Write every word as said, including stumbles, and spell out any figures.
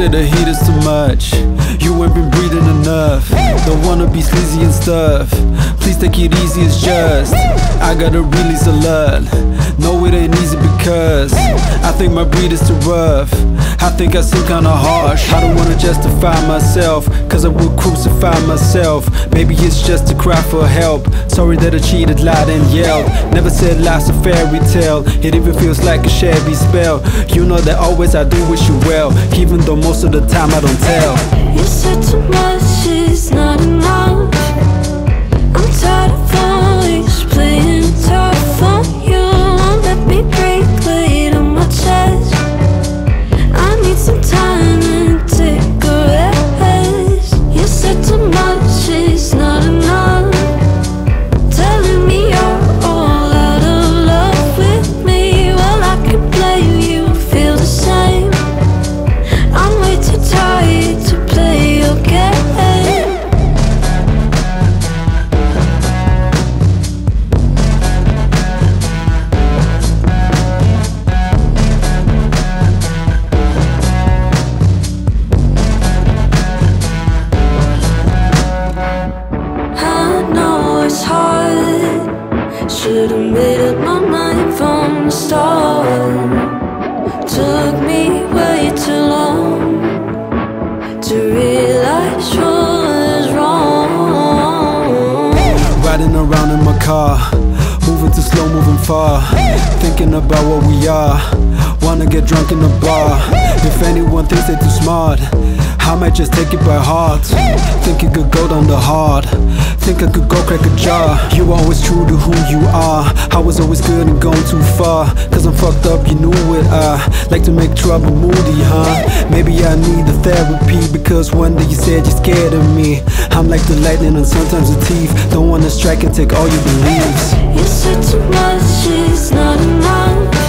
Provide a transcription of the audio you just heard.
say the heat is too much. You ain't been breathing enough. Don't wanna be sleazy and stuff. Please take it easy, it's just I gotta release a lot. No, it ain't easy because I think my breed is too rough. I think I seem kinda harsh. I don't wanna justify myself, cause I will crucify myself. Maybe it's just a cry for help. Sorry that I cheated, lied and yelled. Never said life's a fairy tale. It even feels like a shabby spell. You know that always I do wish you well, even though most of the time I don't tell. You said too much, it's not enough. I'm tired of always playing tough on you. Won't let me break weight on my chest. I need some time and take a rest. You said too much, it's not enough. Telling me you're all out of love with me. Well, I can blame you and feel the same. I'm way too tired to play your game. Should've made up my mind from the start. Took me way too long to realize what was wrong. Riding around in my car, moving too slow, moving far. Thinking about what we are, wanna get drunk in the bar. If anyone thinks they're too smart, I might just take it by heart. Think it could go down the hard. Think I could go crack a jar. You always true to who you are. I was always good and going too far. Cause I'm fucked up, you knew it. I like to make trouble moody, huh? Maybe I need a therapy. Because one day you said you're scared of me. I'm like the lightning and sometimes the thief. Don't wanna strike and take all your beliefs. You said too much, it's not enough.